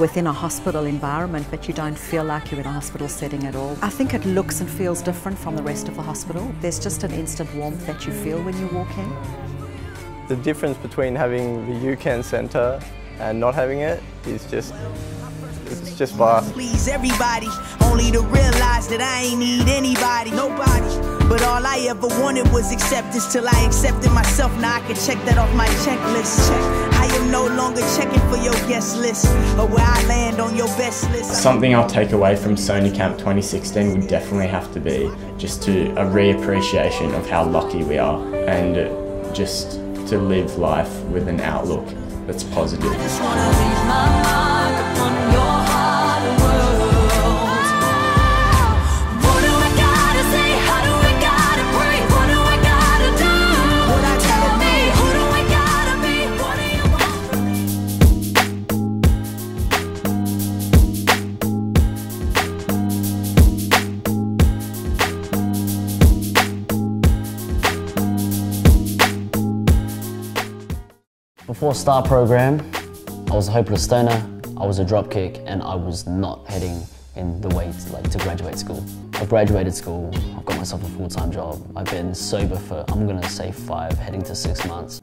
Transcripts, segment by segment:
within a hospital environment, but you don't feel like you're in a hospital setting at all. I think it looks and feels different from the rest of the hospital. There's just an instant warmth that you feel when you walk in. The difference between having the UCAN Centre and not having it is just, it's just vast. Please everybody, only to realise that I ain't need anybody, nobody. But all I ever wanted was acceptance till I accepted myself. Now I can check that off my checklist. I am no longer checking for your guest list or where I land on your best list. Something I'll take away from Sony Camp 2016 would definitely have to be just a reappreciation of how lucky we are and just to live life with an outlook that's positive. I just wanna leave my mark upon your Before STAR Program, I was a hopeless stoner, I was a dropkick, and I was not heading in the way to graduate school. I graduated school, I've got myself a full-time job, I've been sober for, I'm gonna say 5, heading to 6 months.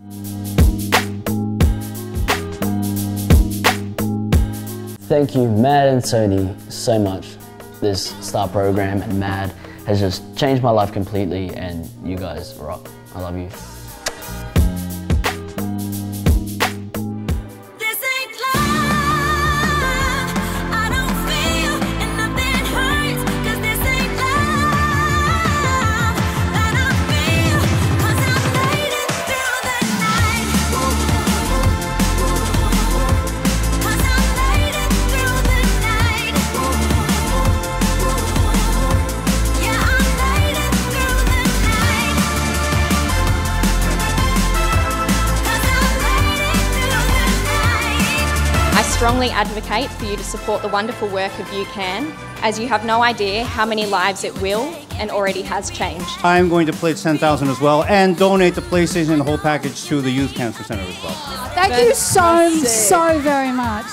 Thank you, Mad and Sony, so much. This STAR Program and Mad has just changed my life completely, and you guys rock. I love you. I strongly advocate for you to support the wonderful work of UCAN, as you have no idea how many lives it will and already has changed. I am going to pledge 10,000 as well and donate the PlayStation and the whole package to the Youth Cancer Centre as well. Thank you so, so very much.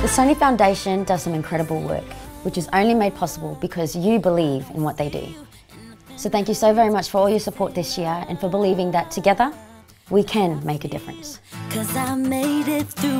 The Sony Foundation does some incredible work, which is only made possible because you believe in what they do. So thank you so very much for all your support this year and for believing that together we can make a difference. 'Cause I made it through.